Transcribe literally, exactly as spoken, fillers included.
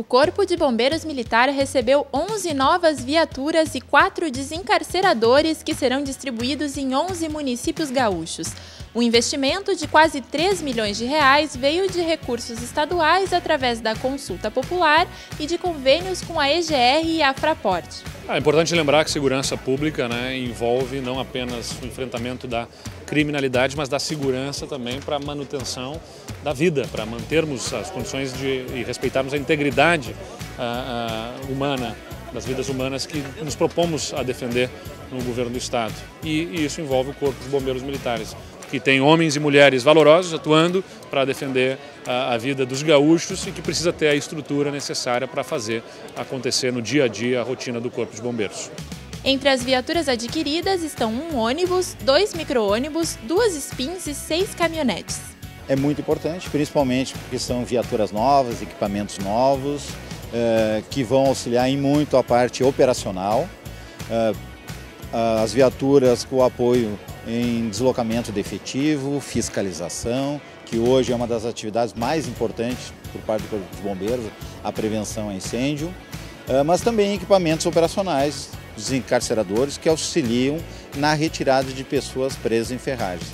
o Corpo de Bombeiros Militar recebeu onze novas viaturas e quatro desencarceradores que serão distribuídos em onze municípios gaúchos. O investimento de quase três milhões de reais veio de recursos estaduais através da consulta popular e de convênios com a E G R e a Fraport. É importante lembrar que segurança pública, né, envolve não apenas o enfrentamento da criminalidade, mas da segurança também para a manutenção da vida, para mantermos as condições de, e respeitarmos a integridade ah, ah, humana, das vidas humanas que nos propomos a defender no governo do Estado. E, e isso envolve o Corpo de Bombeiros Militares, que tem homens e mulheres valorosos atuando para defender a, a vida dos gaúchos e que precisa ter a estrutura necessária para fazer acontecer no dia a dia a rotina do Corpo de Bombeiros. Entre as viaturas adquiridas estão um ônibus, dois micro-ônibus, duas spins e seis caminhonetes. É muito importante, principalmente porque são viaturas novas, equipamentos novos, eh, que vão auxiliar em muito a parte operacional. Eh, as viaturas com apoio em deslocamento de efetivo, fiscalização, que hoje é uma das atividades mais importantes por parte do Corpo de Bombeiros, a prevenção a incêndio, eh, mas também equipamentos operacionais, dos encarceradores que auxiliam na retirada de pessoas presas em ferragens.